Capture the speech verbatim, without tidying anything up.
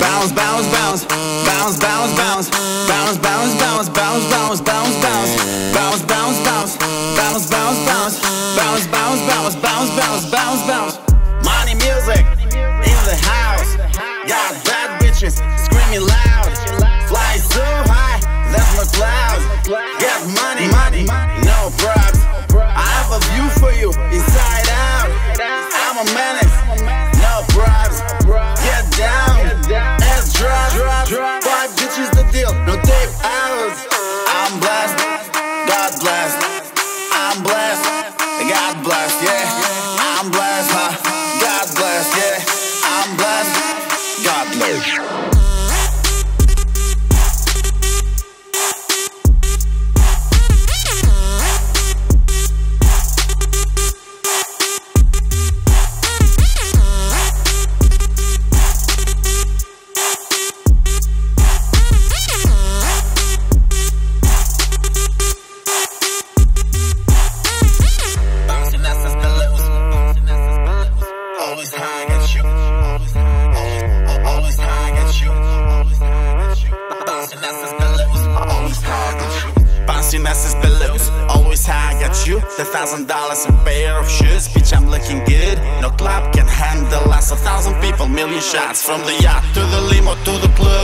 bounce, bounce, bounce, bounce, bounce, bounce, bounce, bounce, bounce, bounce, bounce, bounce, bounce, bounce, bounce, bounce, bounce, bounce, bounce, bounce, bounce, bounce, bounce, bounce, bounce, bounce. Money music in the house. Got bad bitches screaming loud. Fly so high, left my clouds. Get money, money, no props. I have a view for you inside out. I'm a menace, no props. Get down, ass drop. Five bitches the deal, no tape out. I'm blessed, God blessed. I'm blessed, God blessed, yeah. I'm blessed, huh? God blessed, yeah. I'm blessed, God blessed. Bouncing asses pillows, always high, got you. The thousand dollars a pair of shoes, bitch, I'm looking good. No club can handle us. A thousand people, million shots from the yacht to the limo to the club.